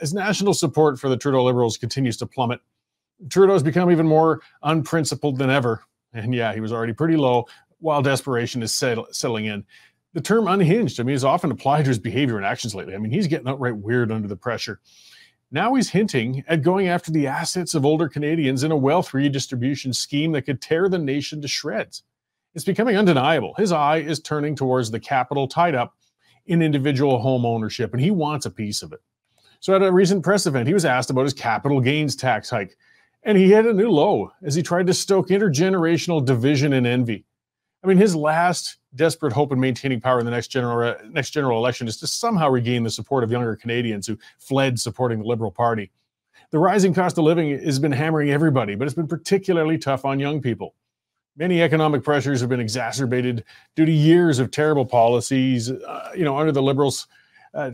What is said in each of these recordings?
As national support for the Trudeau Liberals continues to plummet, Trudeau's become even more unprincipled than ever. And yeah, he was already pretty low, while desperation is settling in. The term unhinged, I mean, is often applied to his behavior and actions lately. I mean, he's getting outright weird under the pressure. Now he's hinting at going after the assets of older Canadians in a wealth redistribution scheme that could tear the nation to shreds. It's becoming undeniable. His eye is turning towards the capital tied up in individual home ownership, and he wants a piece of it. So at a recent press event, he was asked about his capital gains tax hike, and he hit a new low as he tried to stoke intergenerational division and envy. I mean, his last desperate hope in maintaining power in the next general election is to somehow regain the support of younger Canadians who fled supporting the Liberal Party. The rising cost of living has been hammering everybody, but it's been particularly tough on young people. Many economic pressures have been exacerbated due to years of terrible policies, under the Liberals.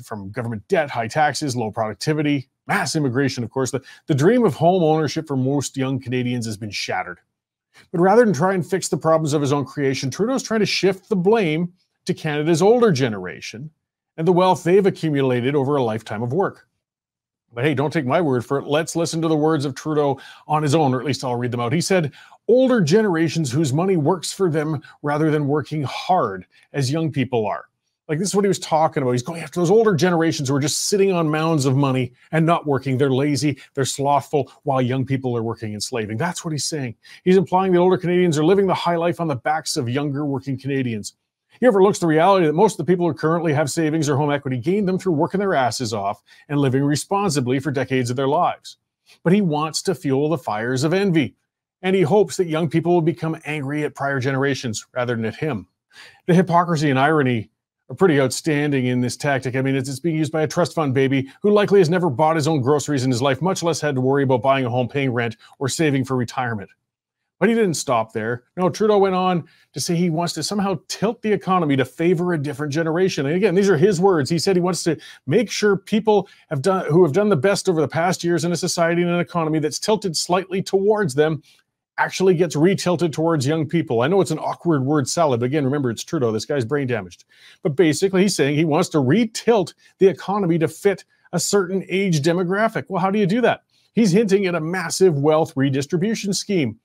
From government debt, high taxes, low productivity, mass immigration, of course. The dream of home ownership for most young Canadians has been shattered. But rather than try and fix the problems of his own creation, Trudeau's trying to shift the blame to Canada's older generation and the wealth they've accumulated over a lifetime of work. But hey, don't take my word for it. Let's listen to the words of Trudeau on his own, or at least I'll read them out. He said, older generations whose money works for them rather than working hard as young people are. Like, this is what he was talking about. He's going after those older generations who are just sitting on mounds of money and not working. They're lazy, they're slothful, while young people are working and slaving. That's what he's saying. He's implying that older Canadians are living the high life on the backs of younger working Canadians. He overlooks the reality that most of the people who currently have savings or home equity gained them through working their asses off and living responsibly for decades of their lives. But he wants to fuel the fires of envy, and he hopes that young people will become angry at prior generations rather than at him. The hypocrisy and irony are pretty outstanding in this tactic. I mean, it's being used by a trust fund baby who likely has never bought his own groceries in his life, much less had to worry about buying a home, paying rent, or saving for retirement. But he didn't stop there. No, Trudeau went on to say he wants to somehow tilt the economy to favor a different generation. And again, these are his words. He said he wants to make sure people who have done the best over the past years in a society and an economy that's tilted slightly towards them actually gets retilted towards young people. I know it's an awkward word salad, but again, remember, it's Trudeau. This guy's brain damaged. But basically, he's saying he wants to retilt the economy to fit a certain age demographic. Well, how do you do that? He's hinting at a massive wealth redistribution scheme.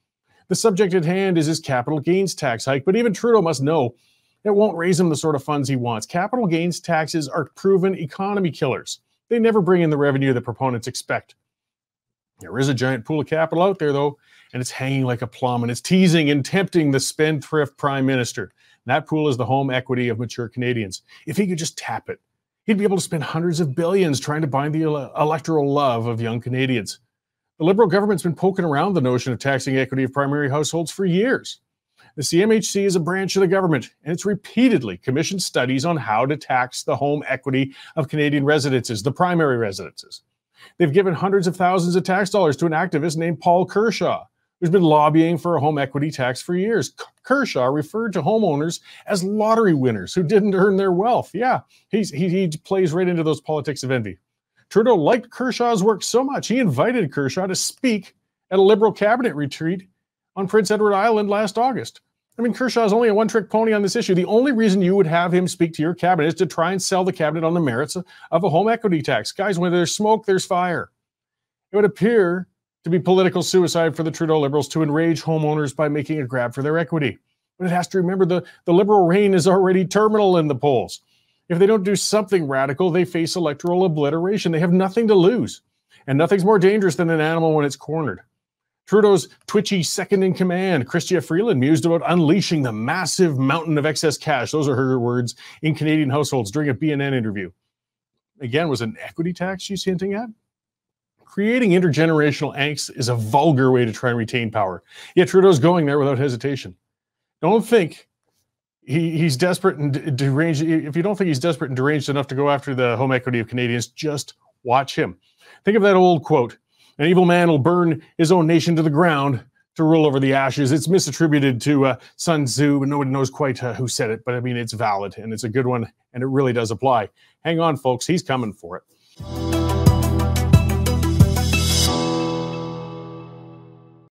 The subject at hand is his capital gains tax hike, but even Trudeau must know it won't raise him the sort of funds he wants. Capital gains taxes are proven economy killers. They never bring in the revenue that proponents expect. There is a giant pool of capital out there, though, and it's hanging like a plum, and it's teasing and tempting the spendthrift prime minister. And that pool is the home equity of mature Canadians. If he could just tap it, he'd be able to spend hundreds of billions trying to bind the electoral love of young Canadians. The Liberal government's been poking around the notion of taxing equity of primary households for years. The CMHC is a branch of the government, and it's repeatedly commissioned studies on how to tax the home equity of Canadian residences, the primary residences. They've given hundreds of thousands of tax dollars to an activist named Paul Kershaw, who's been lobbying for a home equity tax for years. Kershaw referred to homeowners as lottery winners who didn't earn their wealth. Yeah, he plays right into those politics of envy. Trudeau liked Kershaw's work so much, he invited Kershaw to speak at a Liberal cabinet retreat on Prince Edward Island last August. I mean, Kershaw's only a one-trick pony on this issue. The only reason you would have him speak to your cabinet is to try and sell the cabinet on the merits of a home equity tax. Guys, when there's smoke, there's fire. It would appear to be political suicide for the Trudeau Liberals to enrage homeowners by making a grab for their equity. But it has to remember the Liberal reign is already terminal in the polls. If they don't do something radical, they face electoral obliteration. They have nothing to lose. And nothing's more dangerous than an animal when it's cornered. Trudeau's twitchy second-in-command, Chrystia Freeland, mused about unleashing the massive mountain of excess cash, those are her words, in Canadian households during a BNN interview. Again, was it an equity tax she's hinting at? Creating intergenerational angst is a vulgar way to try and retain power. Yet Trudeau's going there without hesitation. Don't think he's desperate and deranged. If you don't think he's desperate and deranged enough to go after the home equity of Canadians, just watch him. Think of that old quote, an evil man will burn his own nation to the ground to rule over the ashes. It's misattributed to Sun Tzu, but nobody knows quite who said it. But I mean, it's valid, and it's a good one, and it really does apply. Hang on, folks. He's coming for it.